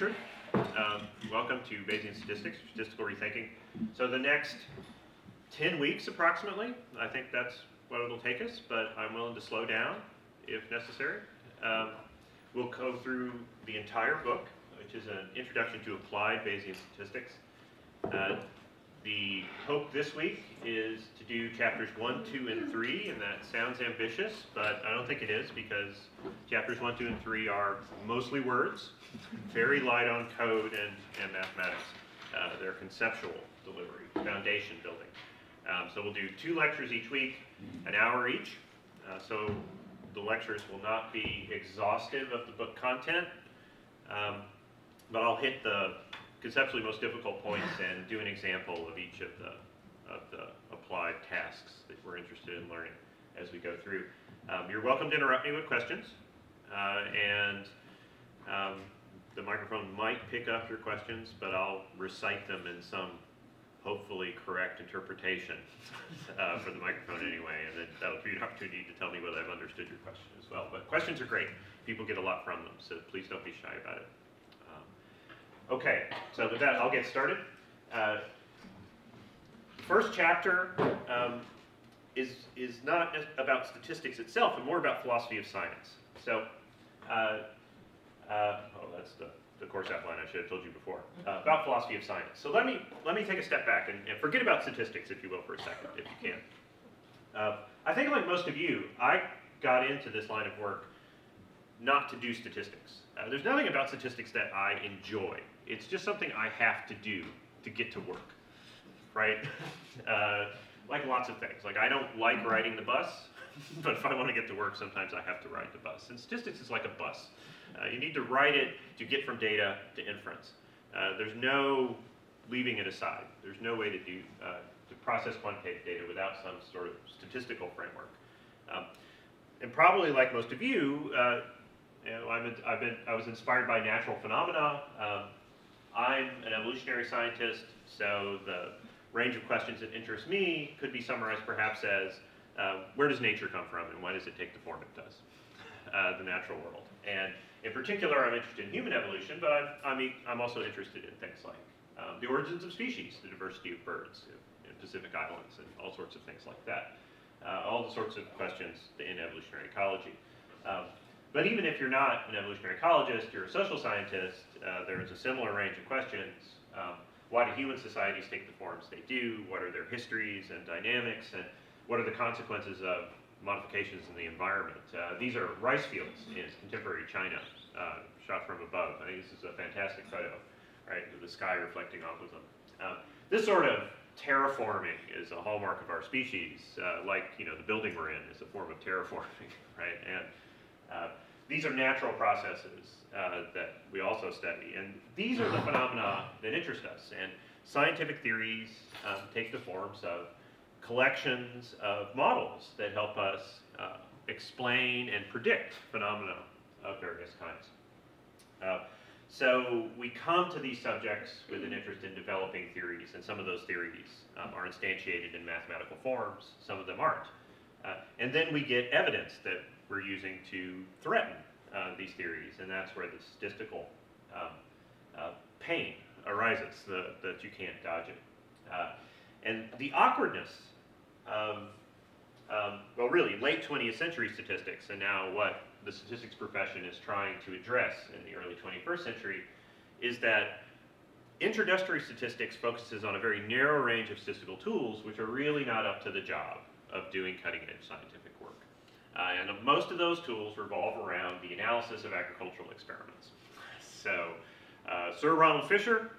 Richard. Welcome to Bayesian Statistics, Statistical Rethinking. So the next 10 weeks approximately, I think that's what it'll take us, but I'm willing to slow down if necessary. We'll go through the entire book, which is an introduction to applied Bayesian statistics. The hope this week is to do chapters 1, 2, and 3, and that sounds ambitious, but I don't think it is, because chapters 1, 2, and 3 are mostly words, very light on code and mathematics. They're conceptual delivery, foundation building. So we'll do 2 lectures each week, an hour each. So the lectures will not be exhaustive of the book content, but I'll hit the conceptually most difficult points and do an example of each of the applied tasks that we're interested in learning as we go through. You're welcome to interrupt me with questions, and the microphone might pick up your questions, but I'll recite them in some hopefully correct interpretation for the microphone anyway, and then that'll be an opportunity to tell me whether I've understood your question as well. But questions are great. People get a lot from them, so please don't be shy about it. Okay, so with that, I'll get started. First chapter is not about statistics itself, but more about philosophy of science. So, oh, that's the course outline I should have told you before, about philosophy of science. So let me take a step back and forget about statistics, if you will, for a second, if you can. I think, like most of you, I got into this line of work not to do statistics. There's nothing about statistics that I enjoy. It's just something I have to do to get to work, right? Like lots of things. Like, I don't like riding the bus, but if I want to get to work, sometimes I have to ride the bus. And statistics is like a bus. You need to ride it to get from data to inference. There's no leaving it aside. There's no way to do to process quantitative data without some sort of statistical framework. And probably, like most of you, you know, I was inspired by natural phenomena. I'm an evolutionary scientist, so the range of questions that interest me could be summarized perhaps as, where does nature come from and why does it take the form it does, the natural world? And in particular, I'm interested in human evolution, but I'm also interested in things like the origins of species, the diversity of birds in Pacific Islands, and all sorts of things like that. All the sorts of questions in evolutionary ecology. But even if you're not an evolutionary ecologist, you're a social scientist, there is a similar range of questions. Why do human societies take the forms they do? What are their histories and dynamics? And what are the consequences of modifications in the environment? These are rice fields in contemporary China, shot from above. I think this is a fantastic photo, right? The sky reflecting off of them. This sort of terraforming is a hallmark of our species, like, you know, the building we're in is a form of terraforming, right? And these are natural processes that we also study, and these are the phenomena that interest us. And scientific theories take the forms of collections of models that help us explain and predict phenomena of various kinds. So we come to these subjects with an interest in developing theories, and some of those theories are instantiated in mathematical forms, some of them aren't. And then we get evidence that we're using to threaten these theories, and that's where the statistical pain arises, that you can't dodge it. And the awkwardness of, well, really, late 20th century statistics, and now what the statistics profession is trying to address in the early 21st century, is that introductory statistics focuses on a very narrow range of statistical tools which are really not up to the job of doing cutting-edge scientific work. And most of those tools revolve around the analysis of agricultural experiments. So Sir Ronald Fisher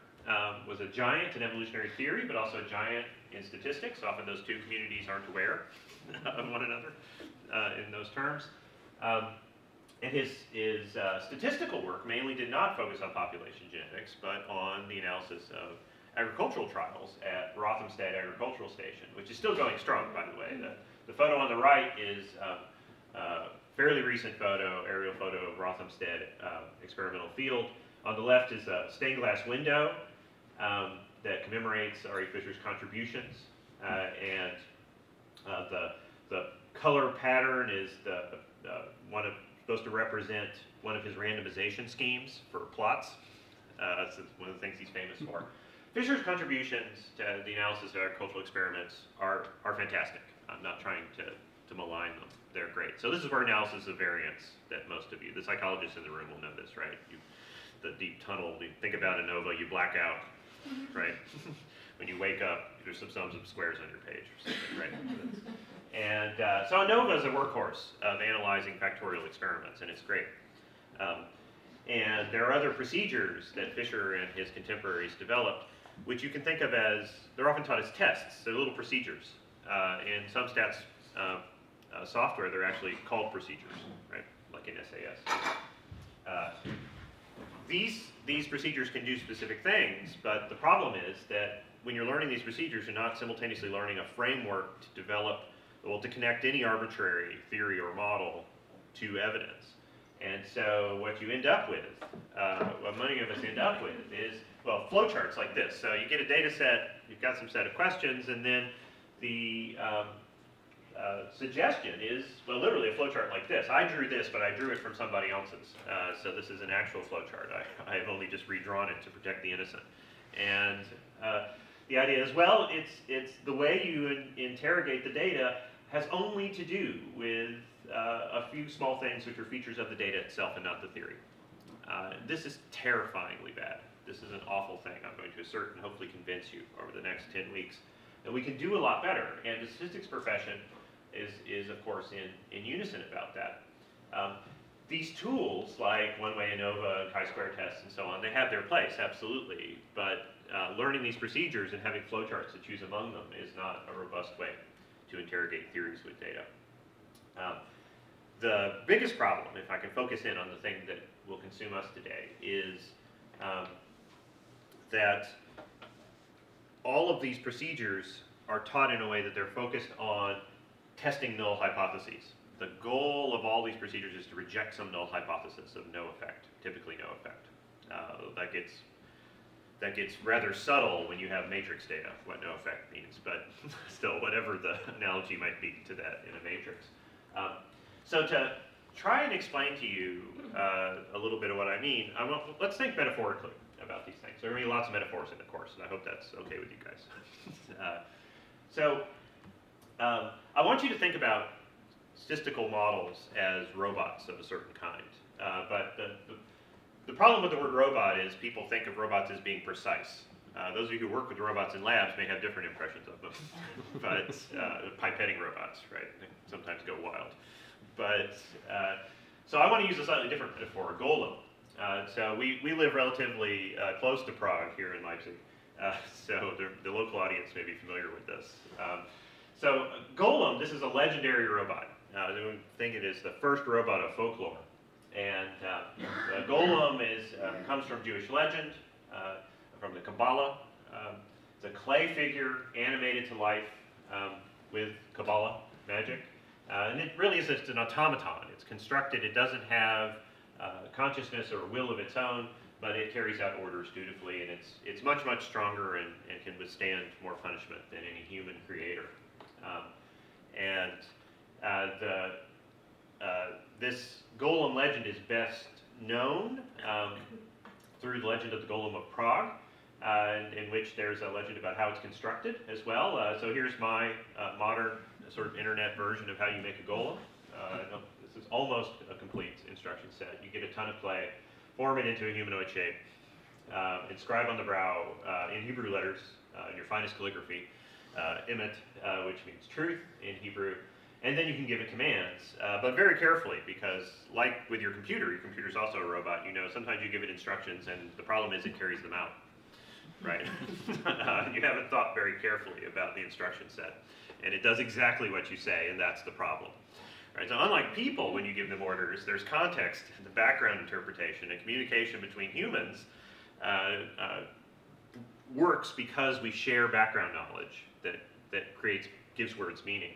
was a giant in evolutionary theory, but also a giant in statistics. Often those two communities aren't aware of one another in those terms. And his statistical work mainly did not focus on population genetics, but on the analysis of agricultural trials at Rothamsted Agricultural Station, which is still going strong, by the way. The photo on the right is a fairly recent photo, aerial photo of Rothamsted experimental field. On the left is a stained glass window that commemorates R.E. Fisher's contributions, and the color pattern is supposed to represent one of his randomization schemes for plots. That's one of the things he's famous for. Fisher's contributions to the analysis of agricultural experiments are fantastic. I'm not trying to malign them. They're great. So this is where analysis of variance that most of you, the psychologists in the room will know this, right? The deep tunnel, you think about ANOVA, you black out, right? When you wake up, there's some sums of squares on your page or something, right? And so ANOVA is a workhorse of analyzing factorial experiments, and it's great. And there are other procedures that Fisher and his contemporaries developed, which you can think of as, they're often taught as tests, they're little procedures. In some stats software, they're actually called procedures, right? Like in SAS. These procedures can do specific things, but the problem is that when you're learning these procedures, you're not simultaneously learning a framework to develop, well, to connect any arbitrary theory or model to evidence. And so what you end up with, what many of us end up with is, well, flowcharts like this. So you get a data set, you've got some set of questions, and then the suggestion is, well, literally a flowchart like this. I drew this, but I drew it from somebody else's. So this is an actual flowchart. I have only just redrawn it to protect the innocent. And the idea is, well, it's the way you interrogate the data has only to do with a few small things which are features of the data itself and not the theory. This is terrifyingly bad. This is an awful thing, I'm going to assert and hopefully convince you over the next 10 weeks that we can do a lot better. And the statistics profession is of course, in unison about that. These tools, like one-way ANOVA and chi-square tests and so on, they have their place, absolutely. But learning these procedures and having flowcharts to choose among them is not a robust way to interrogate theories with data. The biggest problem, if I can focus in on the thing that will consume us today, is that all of these procedures are taught in a way that they're focused on testing null hypotheses. The goal of all these procedures is to reject some null hypothesis of no effect, typically no effect. That gets rather subtle when you have matrix data, what no effect means, but still, whatever the analogy might be to that in a matrix. So to try and explain to you a little bit of what I mean, let's think metaphorically about these things. There are going to be lots of metaphors in the course, and I hope that's okay with you guys. I want you to think about statistical models as robots of a certain kind, but the problem with the word robot is people think of robots as being precise. Those of you who work with robots in labs may have different impressions of them, but pipetting robots, right, they sometimes go wild. But, so I want to use a slightly different metaphor, a golem. So we live relatively close to Prague here in Leipzig, so the local audience may be familiar with this. So Golem, this is a legendary robot. I think it is the first robot of folklore. And the Golem comes from Jewish legend, from the Kabbalah. It's a clay figure animated to life with Kabbalah magic. And it really is just an automaton. It's constructed. It doesn't have consciousness or will of its own, but it carries out orders dutifully. And it's much, much stronger and can withstand more punishment than any human creator. This Golem legend is best known through the legend of the Golem of Prague, in which there's a legend about how it's constructed as well. So here's my modern sort of internet version of how you make a Golem. This is almost a complete instruction set. You get a ton of clay, form it into a humanoid shape, inscribe on the brow in Hebrew letters, in your finest calligraphy, Emet, which means truth in Hebrew, and then you can give it commands, but very carefully, because like with your computer's also a robot, you know, sometimes you give it instructions and the problem is it carries them out, right? You haven't thought very carefully about the instruction set, and it does exactly what you say, and that's the problem. Right? So unlike people, when you give them orders, there's context, the background interpretation, and communication between humans works because we share background knowledge that gives words meaning.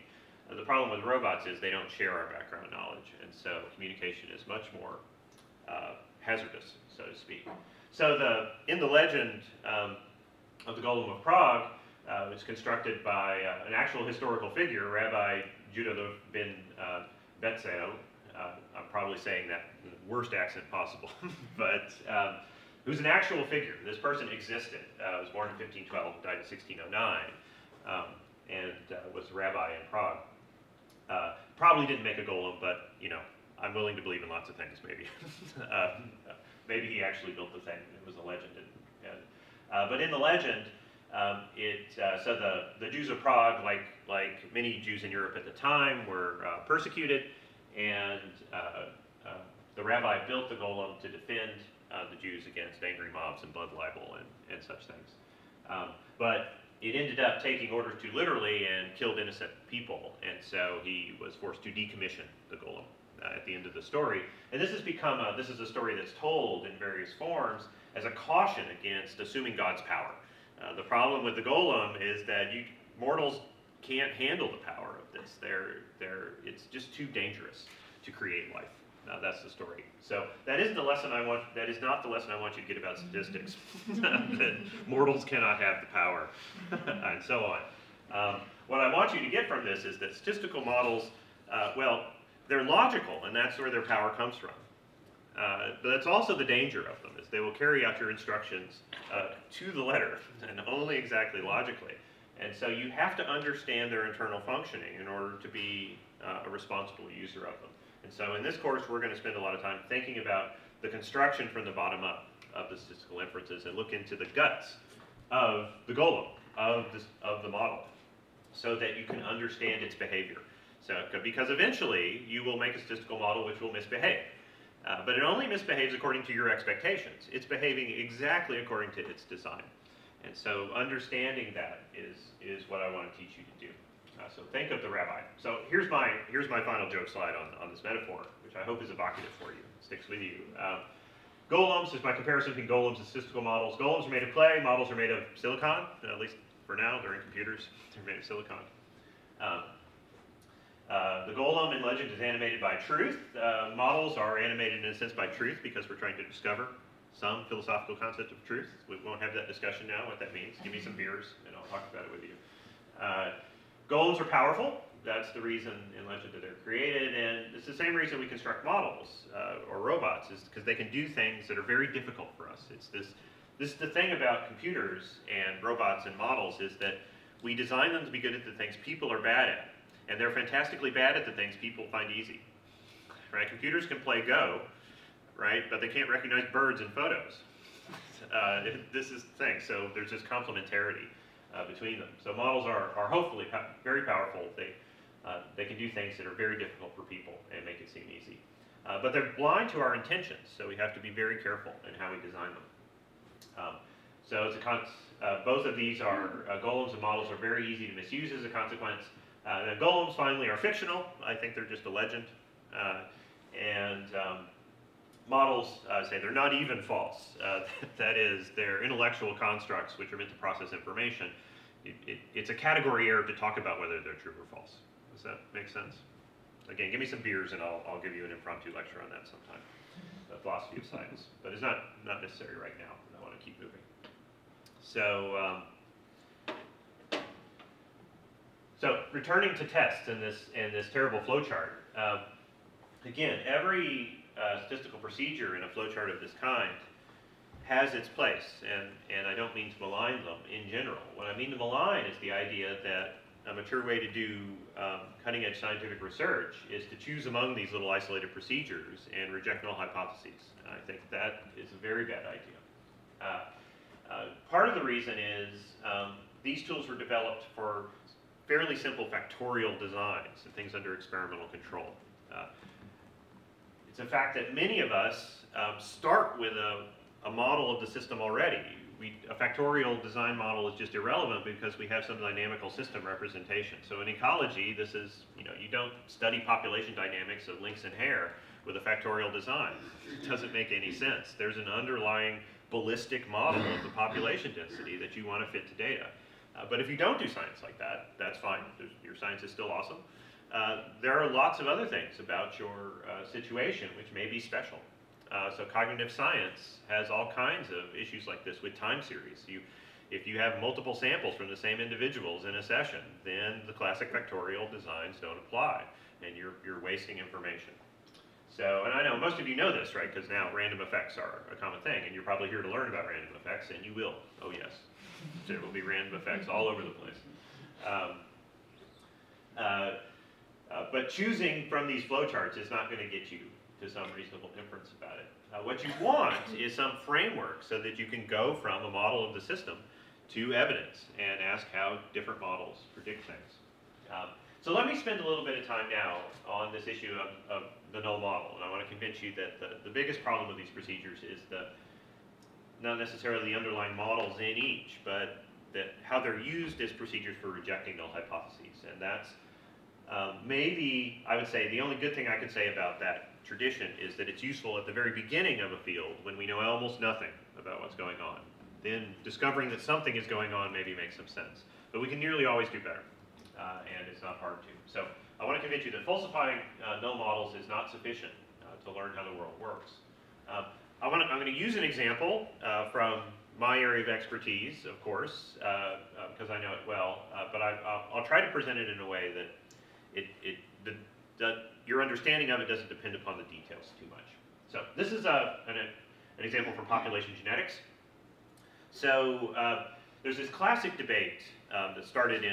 The problem with robots is they don't share our background knowledge, and so communication is much more hazardous, so to speak. So in the legend of the Golem of Prague, it's constructed by an actual historical figure, Rabbi Judah Bin Betseo. I'm probably saying that in the worst accent possible, but who's an actual figure. This person existed, was born in 1512, died in 1609, and was a rabbi in Prague. Probably didn't make a golem, but, you know, I'm willing to believe in lots of things, maybe. Maybe he actually built the thing. It was a legend. But in the legend, so the Jews of Prague, like many Jews in Europe at the time, were persecuted, and the rabbi built the golem to defend the Jews against angry mobs and blood libel and such things. But it ended up taking orders too literally and killed innocent people, and so he was forced to decommission the golem at the end of the story. And this has become this is a story that's told in various forms as a caution against assuming God's power. The problem with the golem is that mortals can't handle the power of this. It's just too dangerous to create life. That's the story. So that is the lesson I want. That is not the lesson I want you to get about statistics. That mortals cannot have the power, and so on. What I want you to get from this is that statistical models, well, they're logical, and that's where their power comes from. But that's also the danger of them, is they will carry out your instructions to the letter and only exactly logically. And so you have to understand their internal functioning in order to be a responsible user of them. And so in this course, we're going to spend a lot of time thinking about the construction from the bottom up of the statistical inferences and look into the guts of the golem, of the model, so that you can understand its behavior. So, because eventually, you will make a statistical model which will misbehave. But it only misbehaves according to your expectations. It's behaving exactly according to its design. And so understanding that is what I want to teach you to do. So think of the rabbi. So here's my final joke slide on this metaphor, which I hope is evocative for you, sticks with you. Golems is my comparison between golems and statistical models. Golems are made of clay, models are made of silicon, at least for now, they're in computers, they're made of silicon. The golem in legend is animated by truth. Models are animated in a sense by truth because we're trying to discover some philosophical concept of truth. We won't have that discussion now, what that means. Give me some beers and I'll talk about it with you. Golems are powerful. That's the reason in legend that they're created, and it's the same reason we construct models or robots, is because they can do things that are very difficult for us. It's this is the thing about computers and robots and models, is that we design them to be good at the things people are bad at, and they're fantastically bad at the things people find easy. Right? Computers can play Go, right? But they can't recognize birds in photos. This is the thing. So there's this complementarity between them. So models are hopefully very powerful. They can do things that are very difficult for people and make it seem easy. But they're blind to our intentions, so we have to be very careful in how we design them. So it's both of these are golems and models are very easy to misuse as a consequence. The golems, finally, are fictional. I think they're just a legend. And models say they're not even false. That is, they're intellectual constructs which are meant to process information. It's a category error to talk about whether they're true or false. Does that make sense? Again, give me some beers and I'll give you an impromptu lecture on that sometime. The philosophy of science. But it's not necessary right now. I want to keep moving. So... So returning to tests in this terrible flowchart, again, every statistical procedure in a flowchart of this kind has its place, and I don't mean to malign them in general. What I mean to malign is the idea that a mature way to do cutting-edge scientific research is to choose among these little isolated procedures and reject null hypotheses. And I think that is a very bad idea. Part of the reason is these tools were developed for fairly simple factorial designs and things under experimental control. It's a fact that many of us start with a model of the system already. A factorial design model is just irrelevant because we have some dynamical system representation. So in ecology, this is, you know, you don't study population dynamics of lynx and hare with a factorial design. It doesn't make any sense. There's an underlying ballistic model of the population density that you want to fit to data. But if you don't do science like that, that's fine. Your science is still awesome. There are lots of other things about your situation which may be special. So cognitive science has all kinds of issues like this with time series. If you have multiple samples from the same individuals in a session, then the classic factorial designs don't apply, and you're wasting information. So, and I know most of you know this, right? Because now random effects are a common thing, and you're probably here to learn about random effects, and you will. Oh yes, there will be random effects all over the place. But choosing from these flowcharts is not going to get you to some reasonable inference about it. What you want is some framework so that you can go from a model of the system to evidence and ask how different models predict things. So let me spend a little bit of time now on this issue of the null model. And I want to convince you that the biggest problem with these procedures is not necessarily the underlying models in each, but how they're used as procedures for rejecting null hypotheses. And that's maybe, I would say, the only good thing I could say about that tradition is that it's useful at the very beginning of a field when we know almost nothing about what's going on. Then discovering that something is going on maybe makes some sense. But we can nearly always do better, and it's not hard to. So I want to convince you that falsifying null models is not sufficient to learn how the world works. I'm going to use an example from my area of expertise, of course, because I know it well, but I'll try to present it in a way that your understanding of it doesn't depend upon the details too much. So this is an example from population genetics. So there's this classic debate that started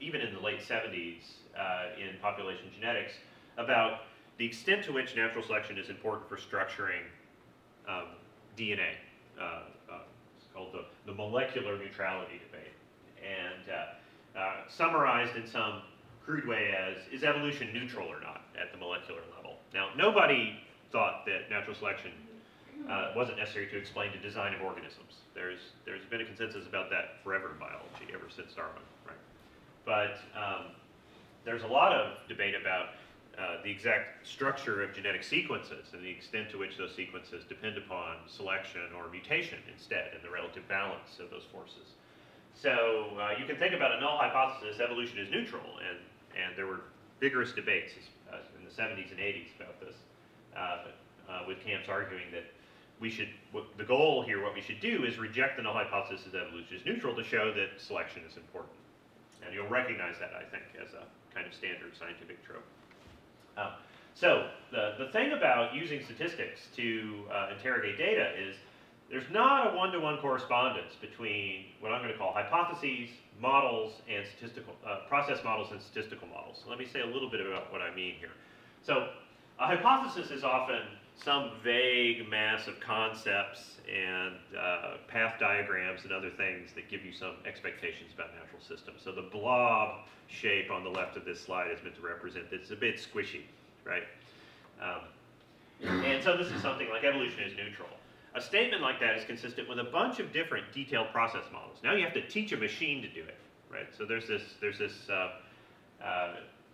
even in the late 70s in population genetics about the extent to which natural selection is important for structuring DNA. It's called the molecular neutrality debate, and summarized in some crude way as, is evolution neutral or not at the molecular level? Now, nobody thought that natural selection wasn't necessary to explain the design of organisms. There's been a consensus about that forever in biology, ever since Darwin, right? But there's a lot of debate about the exact structure of genetic sequences and the extent to which those sequences depend upon selection or mutation instead, and the relative balance of those forces. So you can think about a null hypothesis, evolution is neutral, and there were vigorous debates in the 70s and 80s about this, with camps arguing that the goal here, what we should do is reject the null hypothesis that evolution is neutral to show that selection is important. And you'll recognize that, I think, as a kind of standard scientific trope. So the thing about using statistics to interrogate data is there's not a one-to-one correspondence between what I'm going to call hypotheses, models, and statistical process models and statistical models. So let me say a little bit about what I mean here. So a hypothesis is often some vague mass of concepts and path diagrams and other things that give you some expectations about natural systems. So the blob shape on the left of this slide is meant to represent that it's a bit squishy, right? And so this is something like evolution is neutral. A statement like that is consistent with a bunch of different detailed process models. Now you have to teach a machine to do it, right? So there's this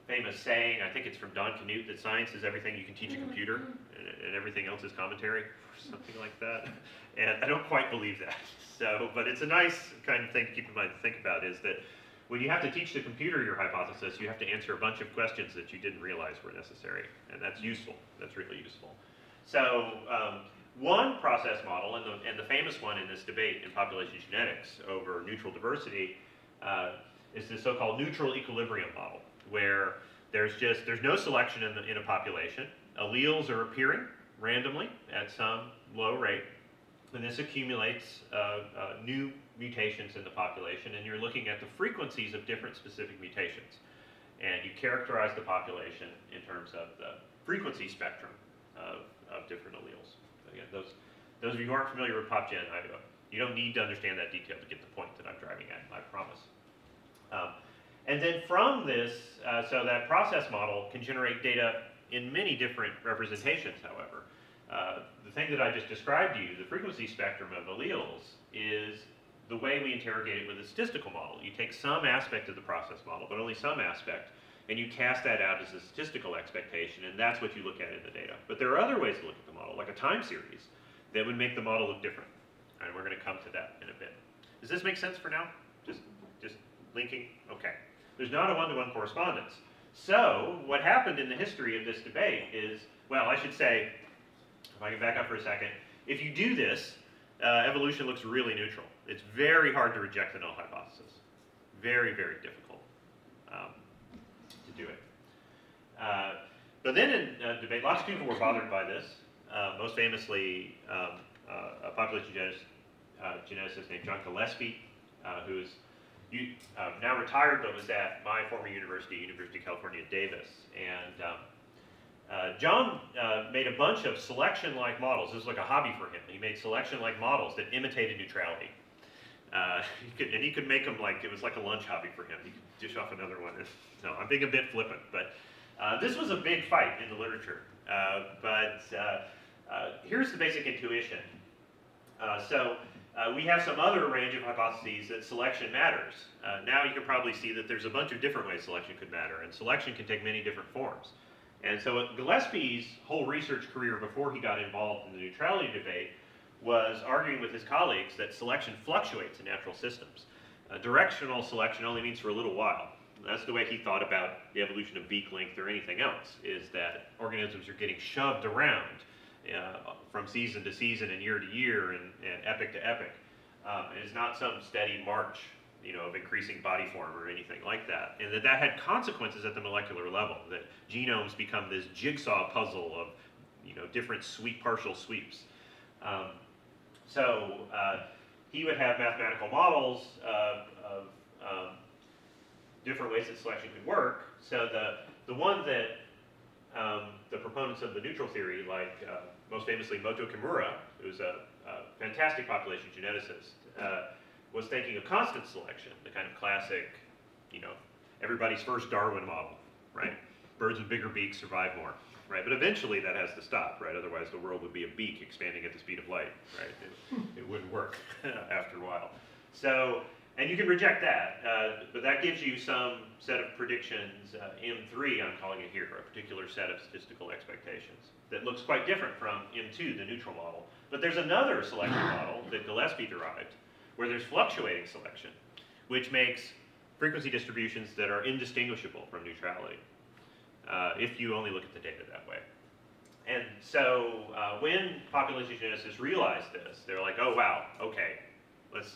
famous saying, I think it's from Don Knuth, that science is everything you can teach a computer, and everything else is commentary, or something like that. And I don't quite believe that. So, but it's a nice kind of thing to keep in mind to think about, is that when you have to teach the computer your hypothesis, you have to answer a bunch of questions that you didn't realize were necessary, and that's useful. That's really useful. So. One process model, and the famous one in this debate in population genetics over neutral diversity, is this so-called neutral equilibrium model, where there's no selection in a population. Alleles are appearing randomly at some low rate, and this accumulates new mutations in the population, and you're looking at the frequencies of different specific mutations. And you characterize the population in terms of the frequency spectrum of different alleles. Again, those of you who aren't familiar with PopGen, you don't need to understand that detail to get the point that I'm driving at, I promise. And then from this, so that process model can generate data in many different representations, however. The thing that I just described to you, the frequency spectrum of alleles, is the way we interrogate it with a statistical model. You take some aspect of the process model, but only some aspect, and you cast that out as a statistical expectation, and that's what you look at in the data. But there are other ways to look at the model, like a time series, that would make the model look different. And we're going to come to that in a bit. Does this make sense for now? Just linking? Okay. There's not a one-to-one correspondence. So what happened in the history of this debate is, well, I should say, if I can back up for a second, if you do this, evolution looks really neutral. It's very hard to reject the null hypothesis. Very, very difficult. Do it. So then in debate, lots of people were bothered by this. Most famously, a population geneticist named John Gillespie, who's now retired but was at my former university, University of California, Davis. And John made a bunch of selection-like models. This was like a hobby for him. He made selection-like models that imitated neutrality. And he could make them like, it was like a lunch hobby for him. He could dish off another one. No, I'm being a bit flippant, but this was a big fight in the literature. Here's the basic intuition. We have some other range of hypotheses that selection matters. Now you can probably see that there's a bunch of different ways selection could matter, and selection can take many different forms. And so Gillespie's whole research career before he got involved in the neutrality debate was arguing with his colleagues that selection fluctuates in natural systems. Directional selection only means for a little while. That's the way he thought about the evolution of beak length or anything else, is that organisms are getting shoved around from season to season and year to year and epoch to epoch. It is not some steady march, you know, of increasing body form or anything like that. And that had consequences at the molecular level, that genomes become this jigsaw puzzle of, you know, different partial sweeps. He would have mathematical models of different ways that selection could work. So the one that the proponents of the neutral theory, like most famously Moto Kimura, who's a fantastic population geneticist, was thinking of constant selection, the kind of classic, you know, everybody's first Darwin model, right? Birds with bigger beaks survive more, right? But eventually that has to stop, right? Otherwise the world would be a beak expanding at the speed of light, right? It wouldn't work after a while. So, and you can reject that, but that gives you some set of predictions, M3, I'm calling it here, a particular set of statistical expectations that looks quite different from M2, the neutral model. But there's another selection model that Gillespie derived where there's fluctuating selection, which makes frequency distributions that are indistinguishable from neutrality, if you only look at the data that way. And so when population geneticists realized this, they're like, oh wow, okay.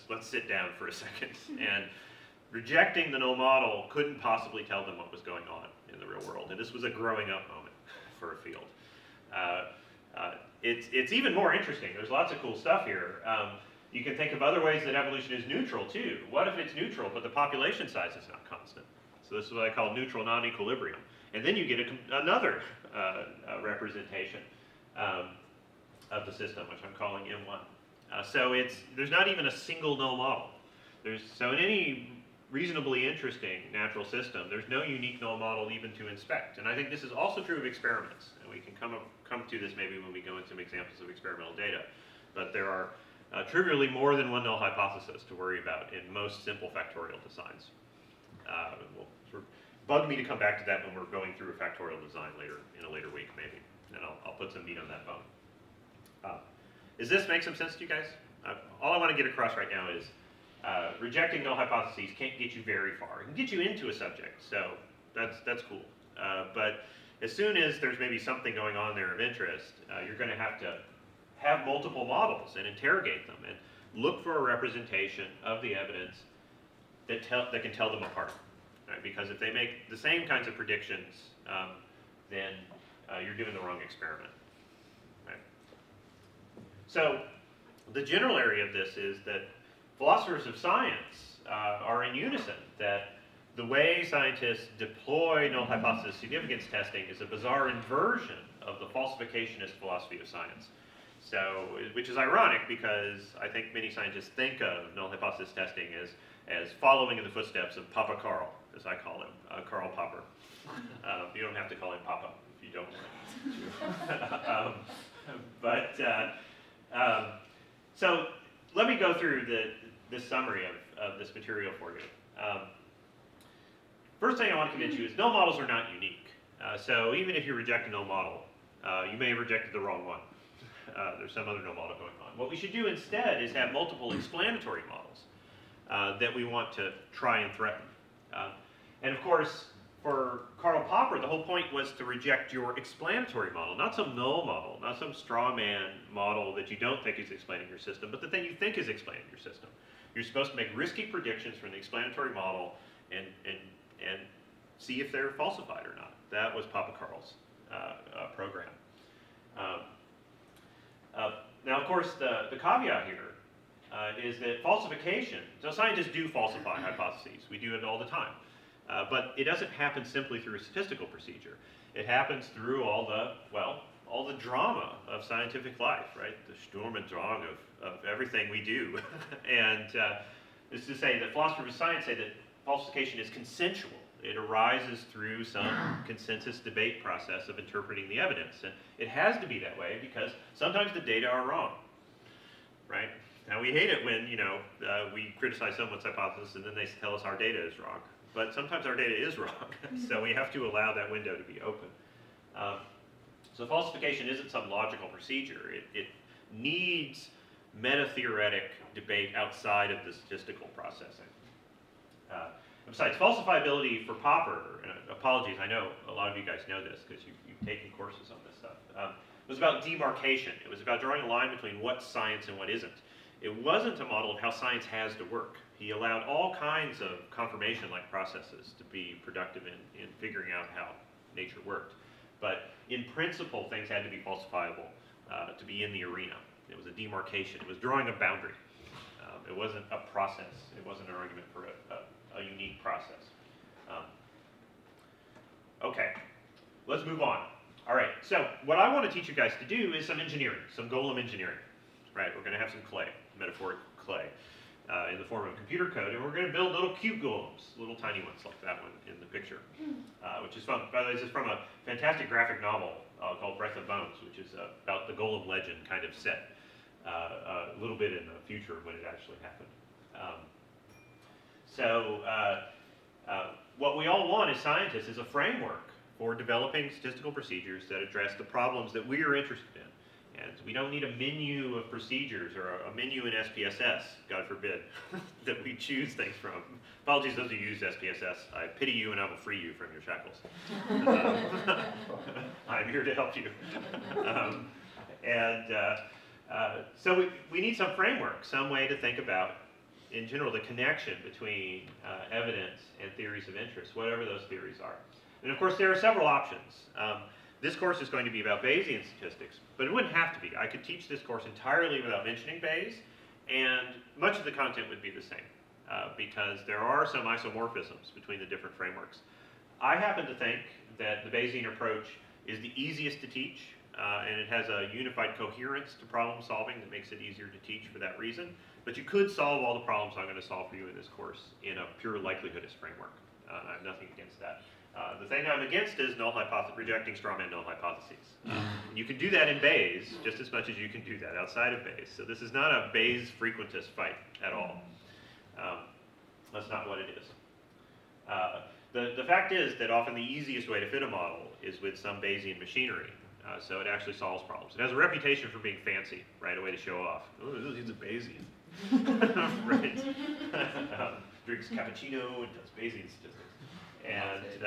Let's sit down for a second. And rejecting the null model couldn't possibly tell them what was going on in the real world. And this was a growing up moment for a field. It's even more interesting. There's lots of cool stuff here. You can think of other ways that evolution is neutral too. What if it's neutral, but the population size is not constant? So this is what I call neutral non-equilibrium. And then you get another representation of the system, which I'm calling M1. There's not even a single null model. So in any reasonably interesting natural system, there's no unique null model even to inspect. And I think this is also true of experiments. And we can come to this maybe when we go into some examples of experimental data. But there are trivially more than one null hypothesis to worry about in most simple factorial designs. It will sort of bug me to come back to that when we're going through a factorial design later, in a later week maybe. And I'll put some meat on that bone. Does this make some sense to you guys? All I want to get across right now is rejecting null hypotheses can't get you very far. It can get you into a subject, so that's cool. But as soon as there's maybe something going on there of interest, you're going to have multiple models and interrogate them and look for a representation of the evidence that can tell them apart. Right? Because if they make the same kinds of predictions, then you're doing the wrong experiment. So the general area of this is that philosophers of science are in unison that the way scientists deploy null hypothesis significance testing is a bizarre inversion of the falsificationist philosophy of science. So, which is ironic because I think many scientists think of null hypothesis testing as following in the footsteps of Papa Karl, as I call him, Karl Popper. You don't have to call him Papa if you don't want to. So let me go through the summary of this material for you. First thing I want to convince you is null models are not unique. So even if you reject a null model, you may have rejected the wrong one. There's some other null model going on. What we should do instead is have multiple explanatory models that we want to try and threaten. And of course, for Karl Popper, the whole point was to reject your explanatory model, not some null model, not some straw man model that you don't think is explaining your system, but the thing you think is explaining your system. You're supposed to make risky predictions from the explanatory model and see if they're falsified or not. That was Papa Karl's program. Now, of course, the caveat here is that falsification, so scientists do falsify hypotheses. We do it all the time. But it doesn't happen simply through a statistical procedure. It happens through all the, well, all the drama of scientific life, right? The Sturm und Drang of everything we do. And this is to say that philosophers of science say that falsification is consensual. It arises through some consensus debate process of interpreting the evidence. And it has to be that way because sometimes the data are wrong, right? Now, we hate it when, you know, we criticize someone's hypothesis and then they tell us our data is wrong. But sometimes our data is wrong, so we have to allow that window to be open. So falsification isn't some logical procedure. It needs meta-theoretic debate outside of the statistical processing. Besides, falsifiability for Popper, and apologies, I know a lot of you guys know this because you've taken courses on this stuff, it was about demarcation. It was about drawing a line between what's science and what isn't. It wasn't a model of how science has to work. He allowed all kinds of confirmation-like processes to be productive in figuring out how nature worked. But in principle, things had to be falsifiable to be in the arena. It was a demarcation. It was drawing a boundary. It wasn't a process. It wasn't an argument for a unique process. Okay, let's move on. All right, so what I want to teach you guys to do is some engineering, some Golem engineering. Right, we're going to have some clay, metaphoric clay, in the form of computer code, and we're going to build little cube golems, little tiny ones like that one in the picture, which is fun. By the way, this is from a fantastic graphic novel called Breath of Bones, which is about the Golem legend kind of set a little bit in the future when it actually happened. What we all want as scientists is a framework for developing statistical procedures that address the problems that we are interested in. And we don't need a menu of procedures or a menu in SPSS, God forbid, that we choose things from. Apologies those who use SPSS. I pity you and I will free you from your shackles. I'm here to help you. So we need some framework, some way to think about, in general, the connection between evidence and theories of interest, whatever those theories are. And of course, there are several options. This course is going to be about Bayesian statistics, but it wouldn't have to be. I could teach this course entirely without mentioning Bayes, and much of the content would be the same, because there are some isomorphisms between the different frameworks. I happen to think that the Bayesian approach is the easiest to teach, and it has a unified coherence to problem solving that makes it easier to teach for that reason. But you could solve all the problems I'm going to solve for you in this course in a pure likelihoodist framework. I have nothing against that. The thing I'm against is rejecting straw man null hypotheses. You can do that in Bayes just as much as you can do that outside of Bayes. So this is not a Bayes frequentist fight at all. That's not what it is. The fact is that often the easiest way to fit a model is with some Bayesian machinery. So it actually solves problems. It has a reputation for being fancy, right? A way to show off. Oh, it's a Bayesian. Right. Drinks cappuccino and does Bayesian statistics. And, it's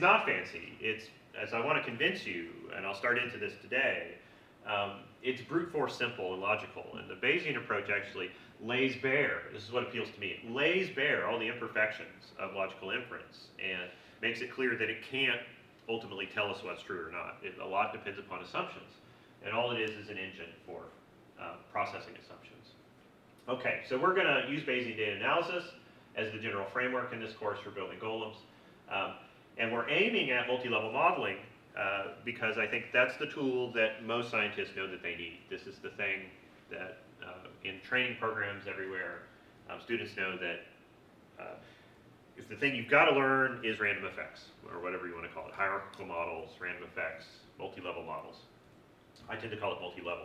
not fancy. It's, as I want to convince you, and I'll start into this today, it's brute force simple and logical. And the Bayesian approach actually lays bare, this is what appeals to me, it lays bare all the imperfections of logical inference and makes it clear that it can't ultimately tell us what's true or not. A lot depends upon assumptions. And all it is an engine for processing assumptions. Okay, so we're going to use Bayesian data analysis as the general framework in this course for building golems. And we're aiming at multi-level modeling because I think that's the tool that most scientists know that they need. This is the thing that in training programs everywhere, students know that if the thing you've got to learn is random effects, or whatever you want to call it, hierarchical models, random effects, multi-level models. I tend to call it multi-level.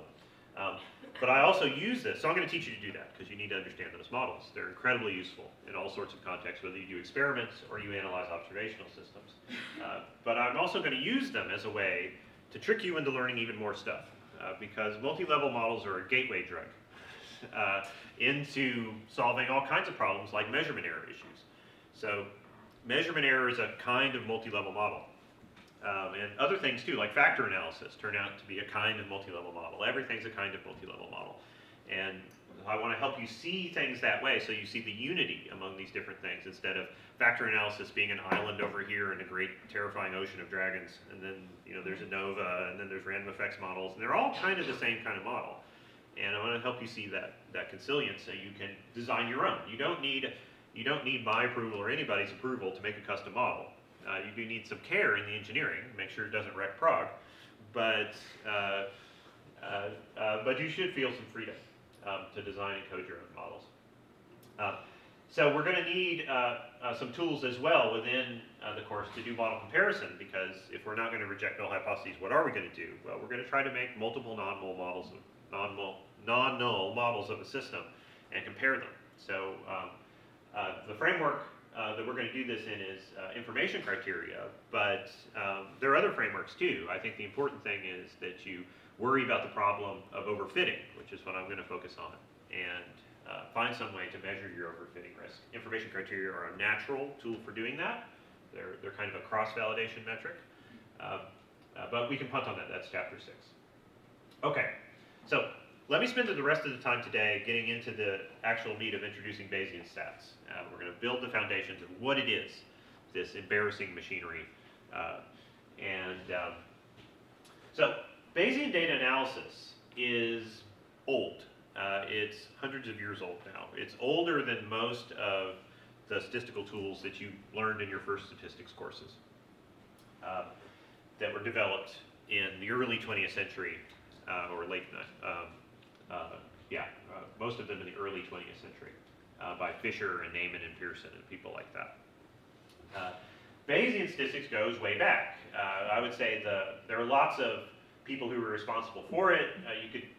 But I also use this, so I'm going to teach you to do that because you need to understand those models. They're incredibly useful in all sorts of contexts, whether you do experiments or you analyze observational systems. But I'm also going to use them as a way to trick you into learning even more stuff because multi-level models are a gateway drug into solving all kinds of problems like measurement error issues. So measurement error is a kind of multi-level model. And other things too, like factor analysis, turn out to be a kind of multi-level model. Everything's a kind of multi-level model. And I want to help you see things that way so you see the unity among these different things instead of factor analysis being an island over here and a great terrifying ocean of dragons, and then there's ANOVA, and then there's random effects models, and they're all kind of the same kind of model. And I want to help you see that consilience so you can design your own. You don't need my approval or anybody's approval to make a custom model. You do need some care in the engineering, make sure it doesn't wreck Prague, but you should feel some freedom to design and code your own models. So we're going to need some tools as well within the course to do model comparison, because if we're not going to reject null hypotheses, what are we going to do? Well, we're going to try to make multiple non-null models of a system and compare them. So the framework that we're going to do this in is information criteria, but there are other frameworks too. I think the important thing is that you worry about the problem of overfitting, which is what I'm going to focus on, and find some way to measure your overfitting risk. Information criteria are a natural tool for doing that. They're kind of a cross-validation metric, but we can punt on that. That's chapter 6. Okay. So let me spend the rest of the time today getting into the actual meat of introducing Bayesian stats. We're going to build the foundations of what it is, this embarrassing machinery. So Bayesian data analysis is old. It's hundreds of years old now. It's older than most of the statistical tools that you learned in your first statistics courses that were developed in the early 20th century. Or late, most of them in the early 20th century by Fisher and Naiman and Pearson and people like that. Bayesian statistics goes way back. I would say there are lots of people who were responsible for it.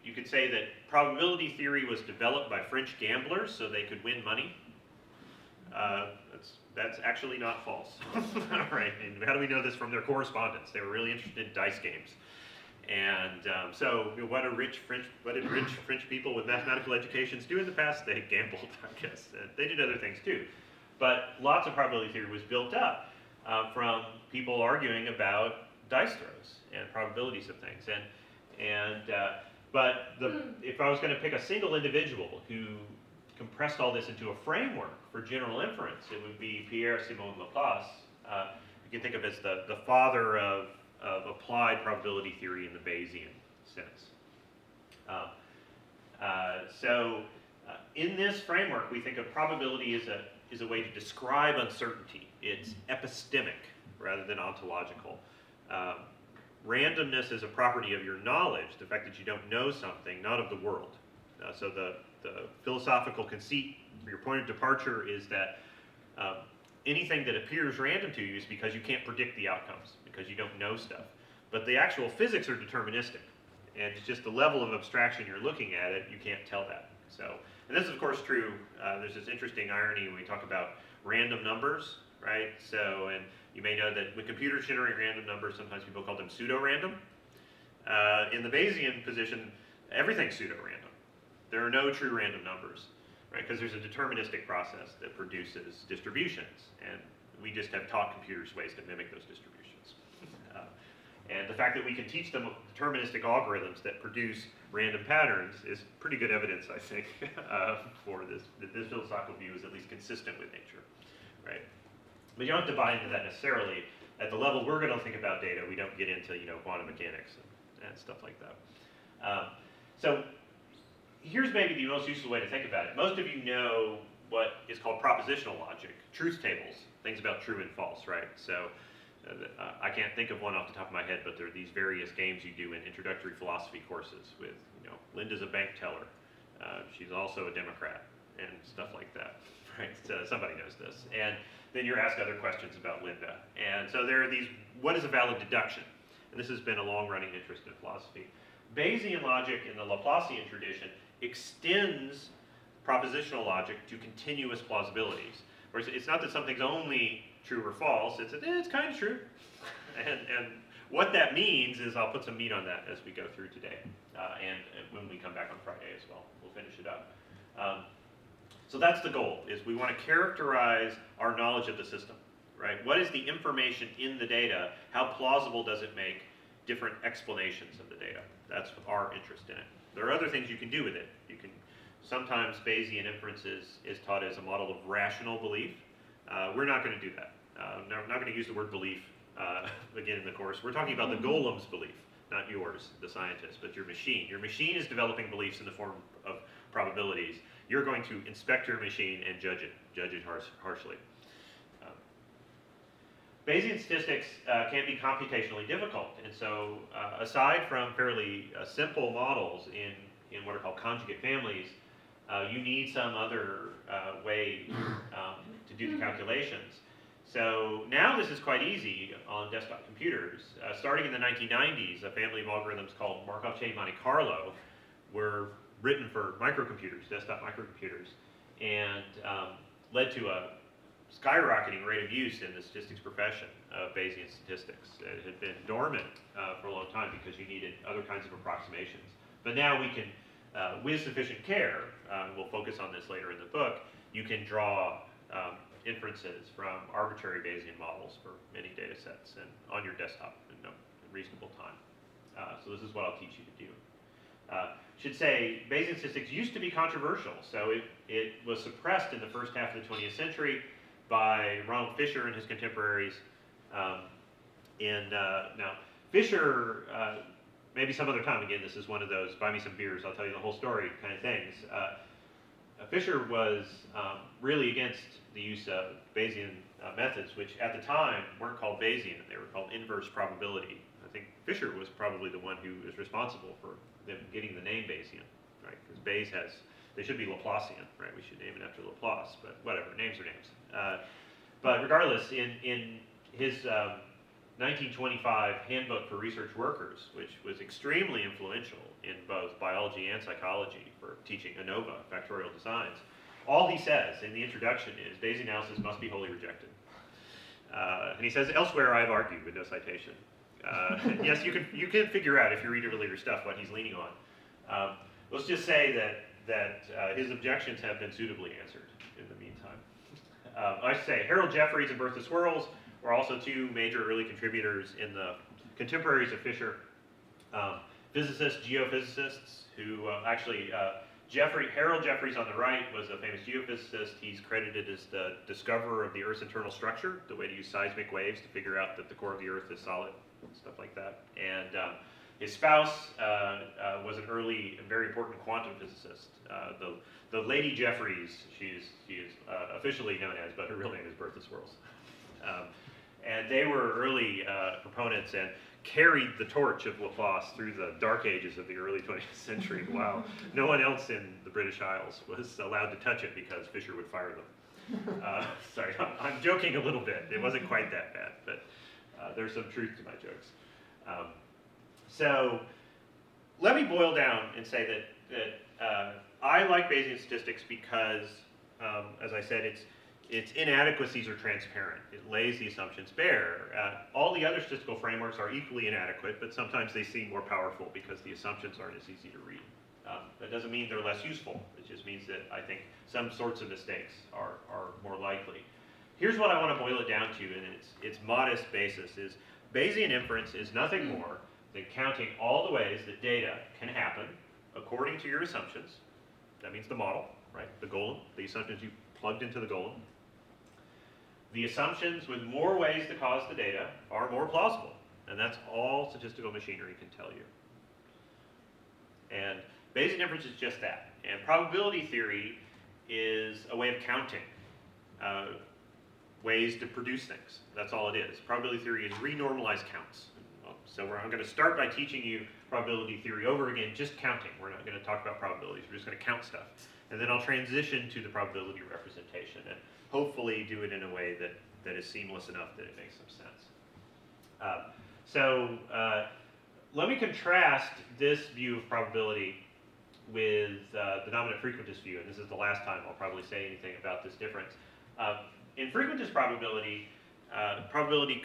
You could say that probability theory was developed by French gamblers so they could win money. That's actually not false. All right, and how do we know this? From their correspondence. They were really interested in dice games. And so what did rich French people with mathematical educations do in the past? They gambled, I guess. They did other things too. But lots of probability theory was built up from people arguing about dice throws and probabilities of things. If I was going to pick a single individual who compressed all this into a framework for general inference, it would be Pierre Simon-Laplace. You can think of as the father of applied probability theory in the Bayesian sense. In this framework, we think of probability as a way to describe uncertainty. It's epistemic rather than ontological. Randomness is a property of your knowledge, the fact that you don't know something, not of the world. So the philosophical conceit, your point of departure is that anything that appears random to you is because you can't predict the outcomes, because you don't know stuff. But the actual physics are deterministic, and it's just the level of abstraction you're looking at it, you can't tell that. So, and this is of course true, there's this interesting irony when we talk about random numbers, right? So, and you may know that when computers generate random numbers, sometimes people call them pseudo-random. In the Bayesian position, everything's pseudo-random. There are no true random numbers, right? Because there's a deterministic process that produces distributions, and we just have taught computers ways to mimic those distributions. And the fact that we can teach them deterministic algorithms that produce random patterns is pretty good evidence, I think, for this, that this philosophical view is at least consistent with nature, right? But you don't have to buy into that necessarily. At the level we're going to think about data, we don't get into, quantum mechanics and stuff like that. So here's maybe the most useful way to think about it. Most of you know what is called propositional logic, truth tables, things about true and false, right? So. I can't think of one off the top of my head, but there are these various games you do in introductory philosophy courses with, Linda's a bank teller, she's also a Democrat, and stuff like that, right? So somebody knows this. And then you're asked other questions about Linda. And so there are these, what is a valid deduction? And this has been a long-running interest in philosophy. Bayesian logic in the Laplacian tradition extends propositional logic to continuous plausibilities. Whereas it's not that something's only true or false, it's kind of true. And what that means is I'll put some meat on that as we go through today. And when we come back on Friday as well, we'll finish it up. So that's the goal, is we want to characterize our knowledge of the system, right? What is the information in the data? How plausible does it make different explanations of the data? That's our interest in it. There are other things you can do with it. You can Sometimes Bayesian inference is taught as a model of rational belief. We're not going to do that. I'm not going to use the word belief again in the course. We're talking about the golem's belief, not yours, the scientist, but your machine. Your machine is developing beliefs in the form of probabilities. You're going to inspect your machine and judge it harshly. Bayesian statistics can be computationally difficult, and so aside from fairly simple models in what are called conjugate families, you need some other way to do the calculations. So now this is quite easy on desktop computers. Starting in the 1990s, a family of algorithms called Markov chain Monte Carlo were written for microcomputers, desktop microcomputers, and led to a skyrocketing rate of use in the statistics profession of Bayesian statistics. It had been dormant for a long time because you needed other kinds of approximations. But now we can, with sufficient care, we'll focus on this later in the book, you can draw inferences from arbitrary Bayesian models for many data sets and on your desktop in a reasonable time. So this is what I'll teach you to do. Should say Bayesian statistics used to be controversial, so it was suppressed in the first half of the 20th century by Ronald Fisher and his contemporaries. Now, Fisher, maybe some other time, again, this is one of those buy me some beers, I'll tell you the whole story kind of things. Fisher was really against the use of Bayesian methods, which at the time weren't called Bayesian, they were called inverse probability. I think Fisher was probably the one who is responsible for them getting the name Bayesian, right? Because Bayes has, they should be Laplacian, right? We should name it after Laplace, but whatever, names are names. But regardless, in his 1925 Handbook for Research Workers, which was extremely influential in both biology and psychology for teaching ANOVA, factorial designs, all he says in the introduction is Bayesian analysis must be wholly rejected. And he says, elsewhere I've argued with no citation. Yes, you can figure out if you read a really your stuff what he's leaning on. Let's just say that his objections have been suitably answered in the meantime. I say Harold Jeffreys and Bertha Swirls were also two major early contributors in the contemporaries of Fisher, physicists, geophysicists who Harold Jeffreys on the right was a famous geophysicist. He's credited as the discoverer of the Earth's internal structure, the way to use seismic waves to figure out that the core of the Earth is solid. Stuff like that. And his spouse was an early and very important quantum physicist. The Lady Jeffreys, she is officially known as, but her real name is Bertha Swirls. And they were early proponents and carried the torch of Laplace through the dark ages of the early 20th century, while no one else in the British Isles was allowed to touch it because Fisher would fire them. Sorry, I'm joking a little bit. It wasn't quite that bad, but. There's some truth to my jokes. So let me boil down and say that I like Bayesian statistics because, as I said, its inadequacies are transparent. It lays the assumptions bare. All the other statistical frameworks are equally inadequate, but sometimes they seem more powerful because the assumptions aren't as easy to read. That doesn't mean they're less useful. It just means that I think some sorts of mistakes are more likely. Here's what I want to boil it down to, and its modest basis is Bayesian inference is nothing more than counting all the ways that data can happen according to your assumptions. That means the model, right? The golem, the assumptions you plugged into the golem. The assumptions with more ways to cause the data are more plausible, and that's all statistical machinery can tell you. And Bayesian inference is just that. And probability theory is a way of counting. Ways to produce things. That's all it is. Probability theory is renormalized counts. So I'm going to start by teaching you probability theory over again, just counting. We're not going to talk about probabilities. We're just going to count stuff. And then I'll transition to the probability representation and hopefully do it in a way that is seamless enough that it makes some sense. So let me contrast this view of probability with the dominant frequentist view. And this is the last time I'll probably say anything about this difference. In frequentist probability, probability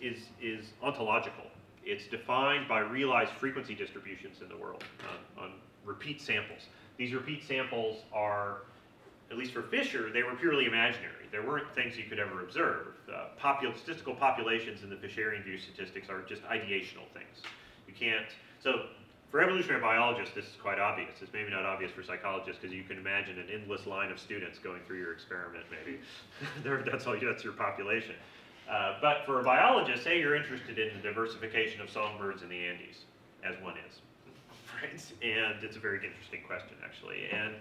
is ontological. It's defined by realized frequency distributions in the world on repeat samples. These repeat samples are, at least for Fisher, they were purely imaginary. There weren't things you could ever observe. Statistical populations in the Fisherian view statistics are just ideational things. You can't, so For evolutionary biologists, this is quite obvious. It's maybe not obvious for psychologists because you can imagine an endless line of students going through your experiment, maybe. That's your population. But for a biologist, say you're interested in the diversification of songbirds in the Andes, as one is. Right? And it's a very interesting question, actually. And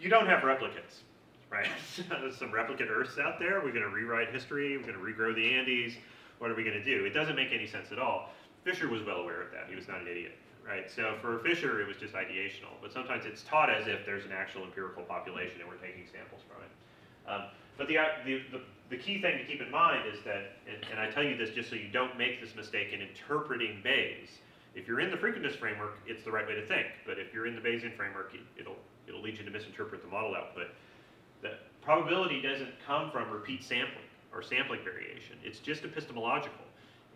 you don't have replicates, right? There's some replicate Earths out there. We're going to rewrite history. We're going to regrow the Andes. What are we going to do? It doesn't make any sense at all. Fisher was well aware of that. He was not an idiot, right? So for Fisher, it was just ideational. But sometimes it's taught as if there's an actual empirical population and we're taking samples from it. But the key thing to keep in mind is that, and I tell you this just so you don't make this mistake in interpreting Bayes, if you're in the frequentist framework, it's the right way to think. But if you're in the Bayesian framework, it'll lead you to misinterpret the model output. The probability doesn't come from repeat sampling or sampling variation. It's just epistemological.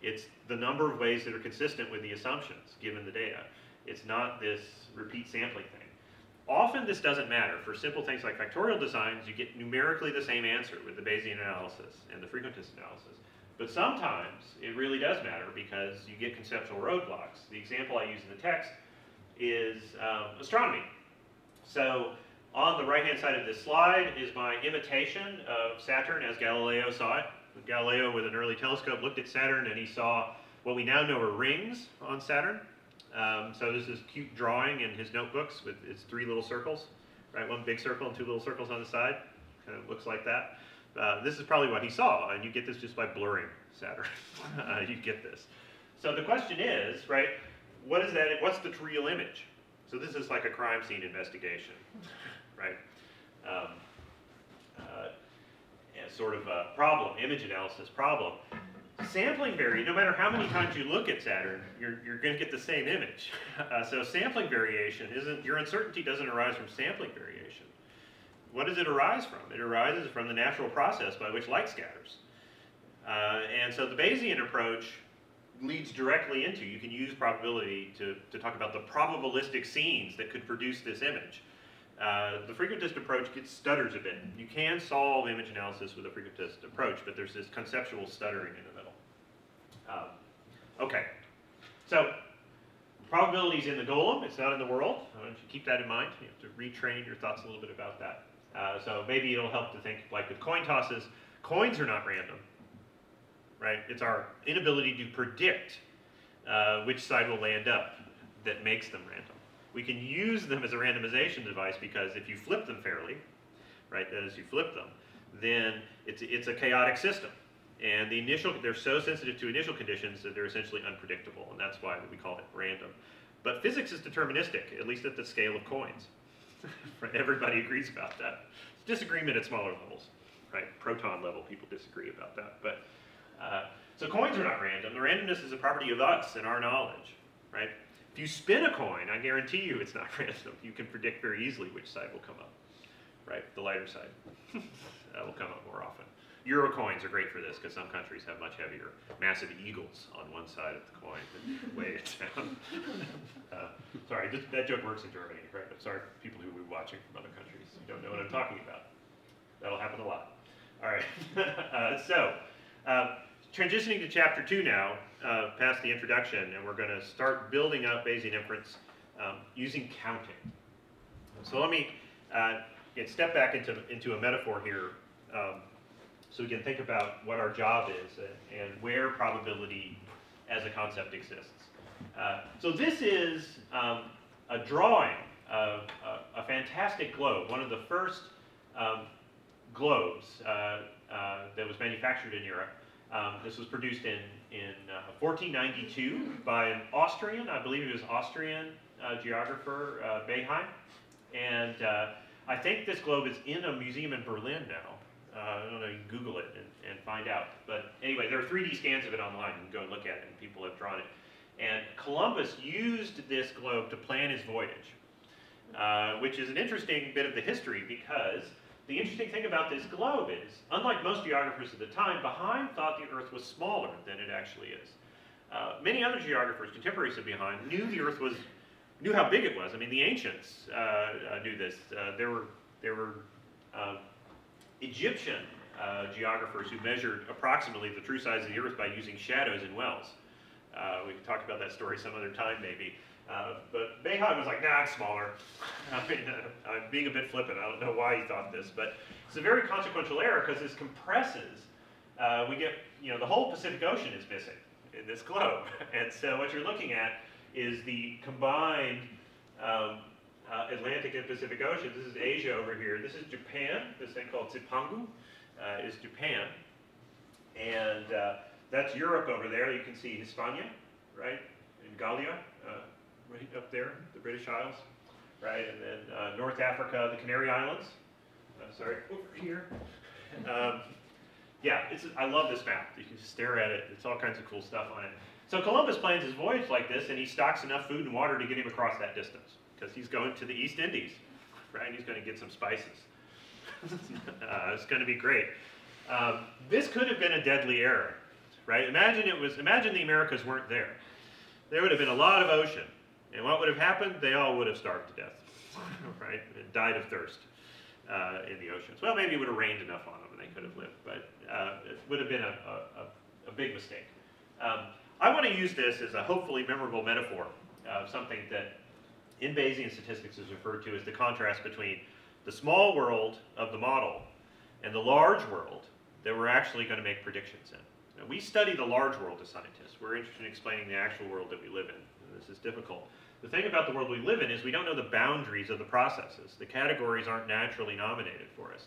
It's the number of ways that are consistent with the assumptions given the data. It's not this repeat sampling thing. Often this doesn't matter. For simple things like factorial designs, you get numerically the same answer with the Bayesian analysis and the frequentist analysis. But sometimes it really does matter because you get conceptual roadblocks. The example I use in the text is astronomy. So on the right-hand side of this slide is my imitation of Saturn as Galileo saw it. Galileo, with an early telescope, looked at Saturn and he saw what we now know are rings on Saturn. So this is cute drawing in his notebooks with its three little circles, right? One big circle and two little circles on the side. Kind of looks like that. This is probably what he saw, and you get this just by blurring Saturn. You get this. So the question is, right, what is that? What's the real image? So this is like a crime scene investigation, right? Sort of a problem, image analysis problem. Sampling variation, no matter how many times you look at Saturn, you're going to get the same image. So sampling variation isn't, your uncertainty doesn't arise from sampling variation. What does it arise from? It arises from the natural process by which light scatters. And so the Bayesian approach leads directly into, you can use probability to talk about the probabilistic scenes that could produce this image. The frequentist approach stutters a bit. You can solve image analysis with a frequentist approach, but there's this conceptual stuttering in the middle. Okay, so probability is in the Golem, it's not in the world. I want you to keep that in mind. You have to retrain your thoughts a little bit about that. So maybe it'll help to think, like with coin tosses, coins are not random, right? It's our inability to predict which side will land up that makes them random. We can use them as a randomization device because if you flip them fairly, right, that is, you flip them, then it's a chaotic system. And the initial, they're so sensitive to initial conditions that they're essentially unpredictable, and that's why we call it random. But physics is deterministic, at least at the scale of coins. Everybody agrees about that. It's disagreement at smaller levels, right? Proton level, people disagree about that. But so coins are not random. The randomness is a property of us and our knowledge, right? If you spin a coin, I guarantee you it's not random. You can predict very easily which side will come up, right? The lighter side will come up more often. Euro coins are great for this because some countries have much heavier, massive eagles on one side of the coin that weigh it down. Sorry, that joke works in Germany, right? I'm sorry for people who will be watching from other countries who don't know what I'm talking about. That'll happen a lot. All right, transitioning to chapter 2 now, past the introduction, and we're going to start building up Bayesian inference using counting. So let me step back into a metaphor here so we can think about what our job is and where probability as a concept exists. So this is a drawing of a fantastic globe, one of the first globes that was manufactured in Europe. This was produced in 1492 by an Austrian, I believe it was Austrian geographer, Bayheim. And I think this globe is in a museum in Berlin now. I don't know, you can Google it and find out. But anyway, there are 3D scans of it online. You can go and look at it, and people have drawn it. And Columbus used this globe to plan his voyage, which is an interesting bit of the history because the interesting thing about this globe is, unlike most geographers at the time, Bayheim thought the Earth was smaller than it actually is. Many other geographers, contemporaries of Bayheim, knew the Earth was, knew how big it was. I mean, the ancients knew this. There were Egyptian geographers who measured approximately the true size of the Earth by using shadows in wells. We can talk about that story some other time, maybe. But Bayheim was like, nah, it's smaller. I mean, I'm being a bit flippant. I don't know why he thought this, but it's a very consequential error because this compresses. We get, you know, the whole Pacific Ocean is missing in this globe. And so what you're looking at is the combined Atlantic and Pacific Ocean. This is Asia over here. This is Japan. This thing called Tsipangu is Japan. And that's Europe over there. You can see Hispania, right? And Gallia, right up there, the British Isles, right? And then North Africa, the Canary Islands. Sorry, over here. Yeah, I love this map. You can stare at it. It's all kinds of cool stuff on it. So Columbus plans his voyage like this, and he stocks enough food and water to get him across that distance, because he's going to the East Indies, right? And he's going to get some spices. It's going to be great. This could have been a deadly error, right? Imagine the Americas weren't there. There would have been a lot of ocean. And what would have happened? They all would have starved to death, right? And died of thirst in the oceans. Well, maybe it would have rained enough on them and they could have lived, but it would have been a big mistake. I want to use this as a hopefully memorable metaphor of something that in Bayesian statistics is referred to as the contrast between the small world of the model and the large world that we're actually going to make predictions in. Now, we study the large world as scientists. We're interested in explaining the actual world that we live in. And this is difficult. The thing about the world we live in is we don't know the boundaries of the processes. The categories aren't naturally nominated for us.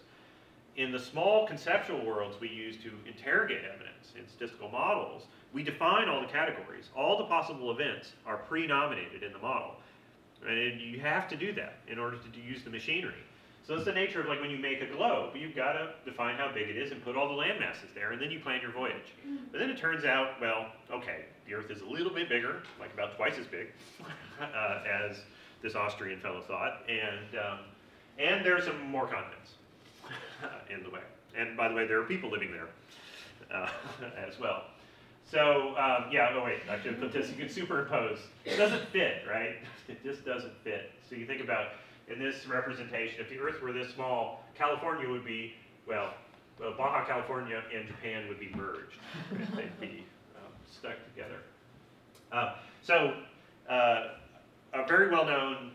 In the small conceptual worlds we use to interrogate evidence in statistical models, we define all the categories. All the possible events are pre-nominated in the model. And you have to do that in order to use the machinery. So it's the nature of, like, when you make a globe, you've got to define how big it is and put all the land masses there, and then you plan your voyage. But then it turns out, well, okay, the Earth is a little bit bigger, like about twice as big as this Austrian fellow thought, and there's some more continents in the way. And by the way, there are people living there as well. So, yeah, oh wait, I should put this, you can superimpose. It doesn't fit, right? It just doesn't fit. So you think about, in this representation, if the Earth were this small, California would be, well Baja California and Japan would be merged. Right? They'd be stuck together. A very well-known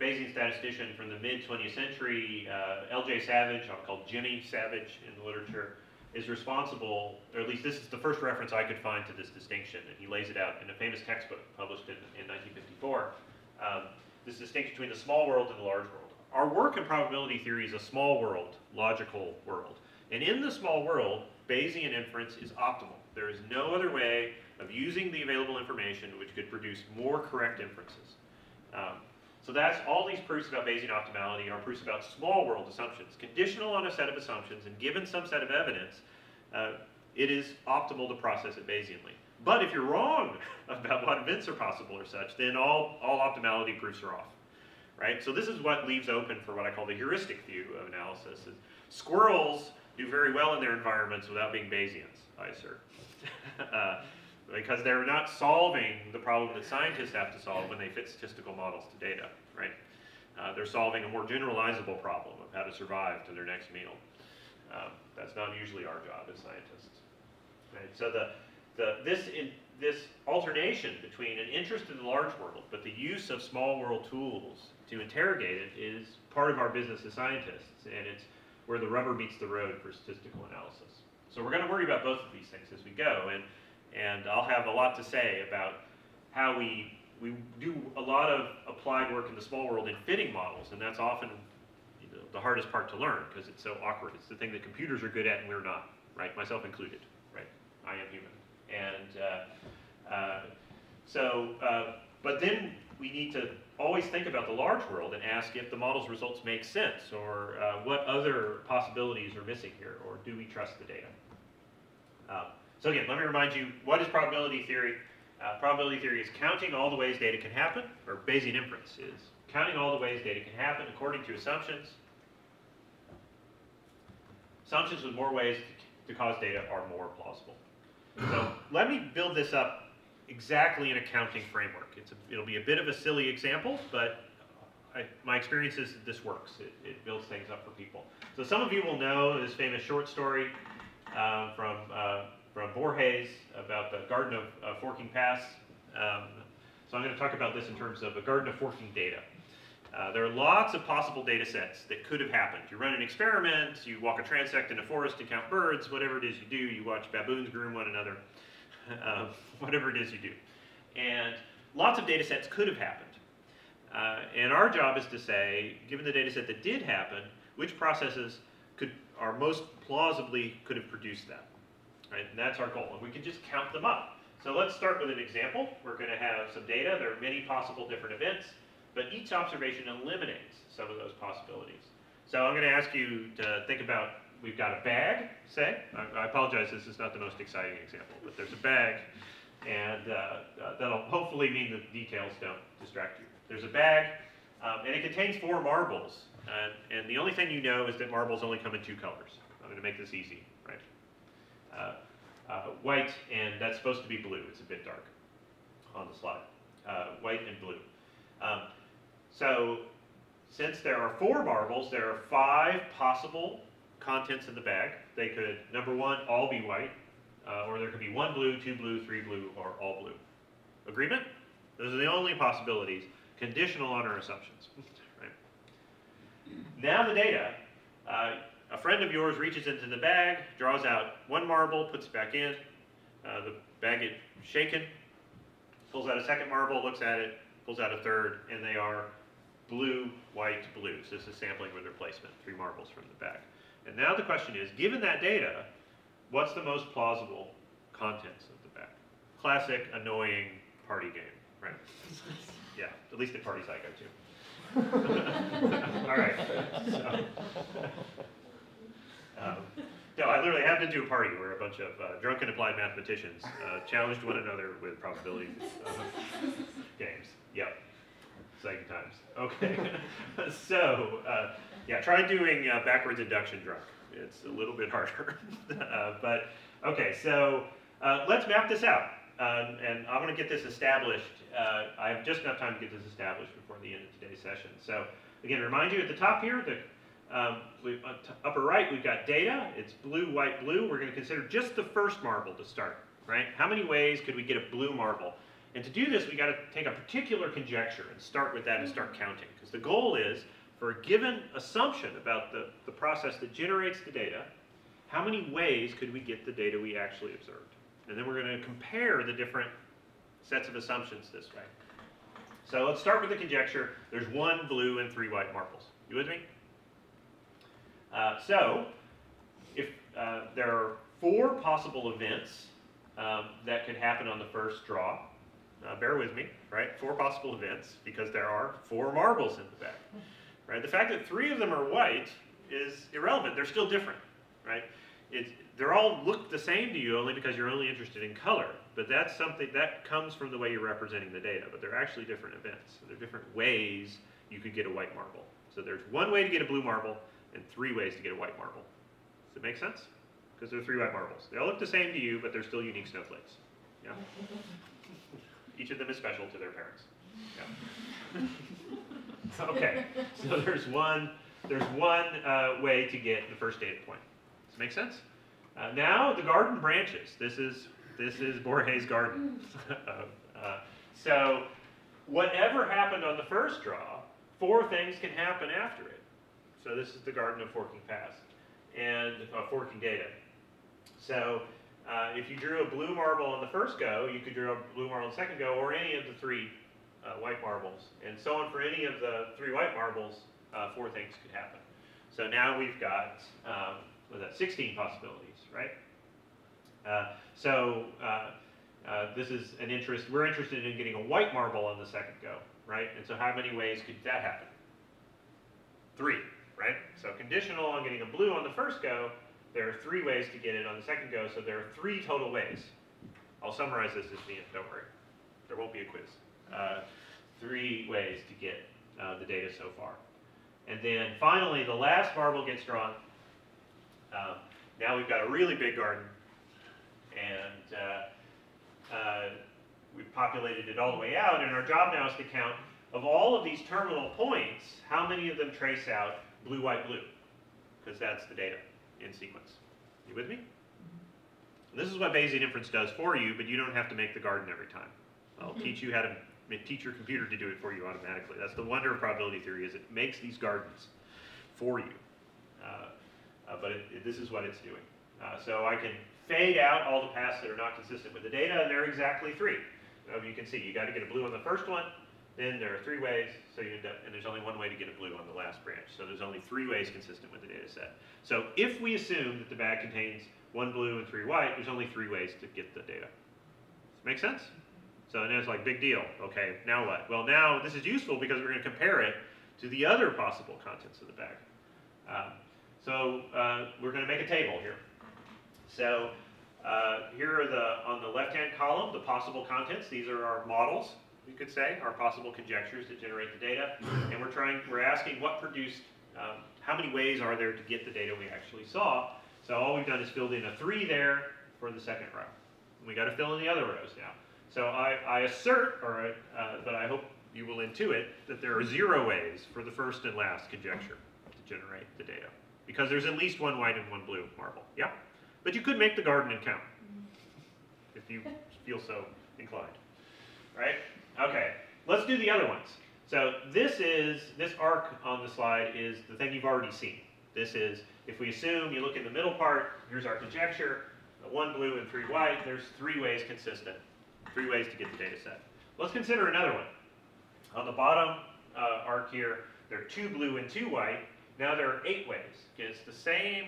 Bayesian statistician from the mid-20th century, L.J. Savage, I'll call Jimmy Savage in the literature, is responsible, or at least this is the first reference I could find to this distinction, and he lays it out in a famous textbook published in 1954. This distinction between the small world and the large world. Our work in probability theory is a small world, logical world. And in the small world, Bayesian inference is optimal. There is no other way of using the available information which could produce more correct inferences. So that's all these proofs about Bayesian optimality are proofs about small world assumptions. Conditional on a set of assumptions and given some set of evidence, it is optimal to process it Bayesianly. But if you're wrong about what events are possible or such, then all optimality proofs are off, right? So this is what leaves open for what I call the heuristic view of analysis. Is squirrels do very well in their environments without being Bayesians, I assert, because they're not solving the problem that scientists have to solve when they fit statistical models to data, right? They're solving a more generalizable problem of how to survive to their next meal. That's not usually our job as scientists, right? So this alternation between an interest in the large world, but the use of small world tools to interrogate it is part of our business as scientists, and it's where the rubber meets the road for statistical analysis. So we're going to worry about both of these things as we go, and I'll have a lot to say about how we do a lot of applied work in the small world in fitting models, and that's often, you know, the hardest part to learn because it's so awkward. It's the thing that computers are good at and we're not, right? Myself included, right? I am human. And but then we need to always think about the large world and ask if the model's results make sense, or what other possibilities are missing here, or do we trust the data? So again, let me remind you, what is probability theory? Probability theory is counting all the ways data can happen, or Bayesian inference is counting all the ways data can happen according to assumptions. Assumptions with more ways to cause data are more plausible. So let me build this up exactly in a counting framework. It'll be a bit of a silly example, but my experience is that this works. It builds things up for people. So some of you will know this famous short story from Borges about the Garden of Forking Pass. So I'm going to talk about this in terms of a garden of forking data. There are lots of possible data sets that could have happened. You run an experiment, you walk a transect in a forest and count birds, whatever it is you do, you watch baboons groom one another, whatever it is you do. And lots of data sets could have happened. And our job is to say, given the data set that did happen, which processes are most plausibly could have produced that. Right? And that's our goal. And we can just count them up. So let's start with an example. We're going to have some data. There are many possible different events, but each observation eliminates some of those possibilities. So I'm going to ask you to think about, we've got a bag, say. I apologize, this is not the most exciting example, but there's a bag, and that'll hopefully mean the details don't distract you. There's a bag, and it contains 4 marbles, and the only thing you know is that marbles only come in 2 colors. I'm going to make this easy, right? White, and that's supposed to be blue. It's a bit dark on the slide. White and blue. So since there are 4 marbles, there are 5 possible contents in the bag. They could, number one, all be white, or there could be 1 blue, 2 blue, 3 blue, or all blue. Agreement? Those are the only possibilities, conditional on our assumptions. Right? Now the data, a friend of yours reaches into the bag, draws out 1 marble, puts it back in, the bag is shaken, pulls out a 2nd marble, looks at it, pulls out a 3rd, and they are blue, white, blue. So this is sampling with replacement, 3 marbles from the bag. And now the question is, given that data, what's the most plausible contents of the bag? Classic, annoying party game, right? Yeah, at least at parties I go to. All right. So, no, I literally have been to a party where a bunch of drunken applied mathematicians challenged one another with probability games. Yep. Second times. Okay. So, yeah, try doing backwards induction drunk. It's a little bit harder. But, okay, so let's map this out. And I'm going to get this established. I have just enough time to get this established before the end of today's session. So, again, remind you at the top here, the upper right, we've got data. It's blue, white, blue. We're going to consider just the 1st marble to start, right? How many ways could we get a blue marble? And to do this, we've got to take a particular conjecture and start with that and start counting. Because the goal is, for a given assumption about the process that generates the data, how many ways could we get the data we actually observed? And then we're going to compare the different sets of assumptions this way. So let's start with the conjecture. There's 1 blue and 3 white marbles. You with me? So, if there are 4 possible events that could happen on the 1st draw, bear with me, right? 4 possible events, because there are 4 marbles in the bag, right? The fact that 3 of them are white is irrelevant. They're still different, right? They're all look the same to you only because you're only interested in color, but that's something that comes from the way you're representing the data, but they're actually different events. So they're different ways you could get a white marble. So there's 1 way to get a blue marble, and 3 ways to get a white marble. Does it make sense? Because there are 3 white marbles. They all look the same to you, but they're still unique snowflakes. Yeah. Each of them is special to their parents. Yeah. Okay. So there's one way to get the 1st data point. Does it make sense? Now the garden branches. This is Borges' garden. So whatever happened on the 1st draw, 4 things can happen after it. So this is the garden of forking paths and forking data. So if you drew a blue marble on the 1st go, you could draw a blue marble on the 2nd go, or any of the 3 white marbles, and so on. For any of the 3 white marbles, 4 things could happen. So now we've got what's that, 16 possibilities, right? This is an interest. We're interested in getting a white marble on the 2nd go, right? And so how many ways could that happen? 3. Right? So conditional on getting a blue on the 1st go, there are 3 ways to get it on the 2nd go, so there are 3 total ways. I'll summarize this at the end, don't worry. There won't be a quiz. 3 ways to get the data so far. And then finally, the last marble gets drawn. Now we've got a really big garden, and we've populated it all the way out, and our job now is to count, of all of these terminal points, how many of them trace out blue, white, blue, because that's the data in sequence. You with me? And this is what Bayesian inference does for you, but you don't have to make the garden every time. I'll teach you how to teach your computer to do it for you automatically. That's the wonder of probability theory, is it makes these gardens for you. But this is what it's doing. So I can fade out all the paths that are not consistent with the data, and there are exactly three. You can see, you got to get a blue on the first one, then there are three ways, so you end up, and there's only one way to get a blue on the last branch. So there's only three ways consistent with the data set. So if we assume that the bag contains one blue and three white, there's only three ways to get the data. Make sense? So now it's like, big deal. Okay, now what? Well, now this is useful because we're going to compare it to the other possible contents of the bag. We're going to make a table here. So here are the, on the left-hand column, the possible contents. These are our models, you could say, our possible conjectures that generate the data. And we're asking what produced, how many ways are there to get the data we actually saw? So all we've done is filled in a 3 there for the second row. We got to fill in the other rows now. So I assert, or but I hope you will intuit, that there are 0 ways for the first and last conjecture to generate the data, because there's at least one white and one blue marble. Yeah, but you could make the garden and count if you feel so inclined, right? Okay, let's do the other ones. So this arc on the slide is the thing you've already seen. This is, if we assume, you look in the middle part, here's our conjecture. One blue and three white, there's 3 ways consistent, 3 ways to get the data set. Let's consider another one. On the bottom arc here, there are 2 blue and 2 white. Now there are 8 ways. It's the same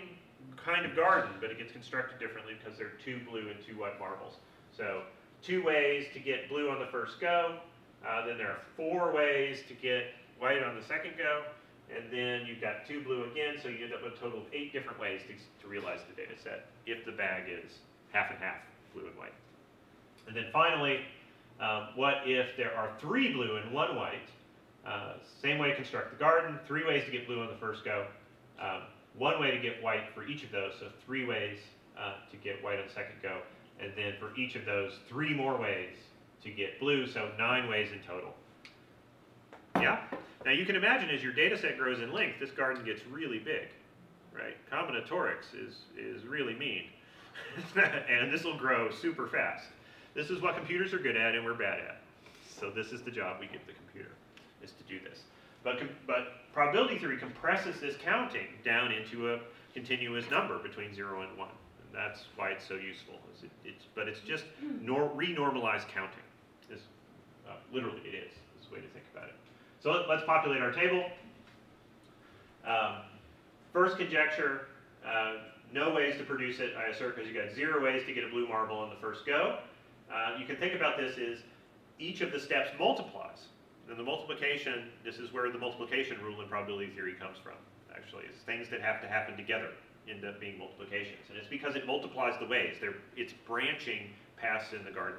kind of garden, but it gets constructed differently because there are 2 blue and 2 white marbles. So 2 ways to get blue on the first go, then there are 4 ways to get white on the second go, and then you've got 2 blue again, so you end up with a total of 8 different ways to realize the data set if the bag is half and half, blue and white. And then finally, what if there are 3 blue and 1 white? Same way to construct the garden, 3 ways to get blue on the first go, 1 way to get white for each of those, so 3 ways to get white on the second go, and then for each of those, 3 more ways to get blue, so 9 ways in total. Yeah? Now you can imagine as your data set grows in length, this garden gets really big, right? Combinatorics is really mean, and this will grow super fast. This is what computers are good at and we're bad at. So this is the job we give the computer, is to do this. But probability theory compresses this counting down into a continuous number between 0 and 1. And that's why it's so useful. But it's just renormalized counting. Literally it is. It's the way to think about it. So let's populate our table. First conjecture, no ways to produce it, I assert, because you got 0 ways to get a blue marble on the first go. You can think about this as each of the steps multiplies. And the multiplication, this is where the multiplication rule in probability theory comes from, actually. It's things that have to happen together end up being multiplications. And it's because it multiplies the ways. It's branching paths in the garden.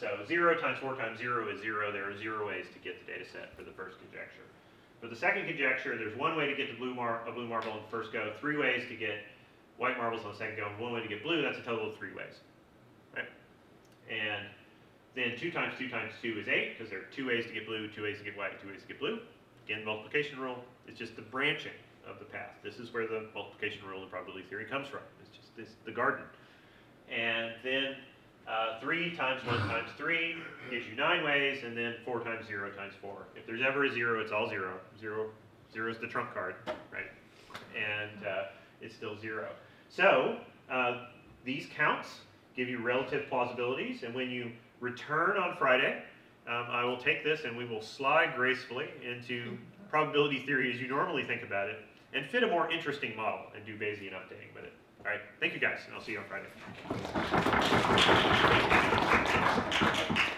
So 0 times 4 times 0 is 0. There are 0 ways to get the data set for the first conjecture. For the second conjecture, there's 1 way to get the blue marble on the first go, 3 ways to get white marbles on the second go, and 1 way to get blue. That's a total of 3 ways. Right? And then 2 times 2 times 2 is 8, because there are 2 ways to get blue, 2 ways to get white, 2 ways to get blue. Again, multiplication rule. It's just the branching of the path. This is where the multiplication rule in probability theory comes from. It's just the garden. And then 3 times 1 times 3 gives you 9 ways, and then 4 times 0 times 4. If there's ever a 0, it's all 0. 0 is the trump card, right? And it's still 0. So these counts give you relative plausibilities, and when you return on Friday, I will take this and we will slide gracefully into probability theory as you normally think about it, and fit a more interesting model and do Bayesian updating with it. All right, thank you guys, and I'll see you on Friday.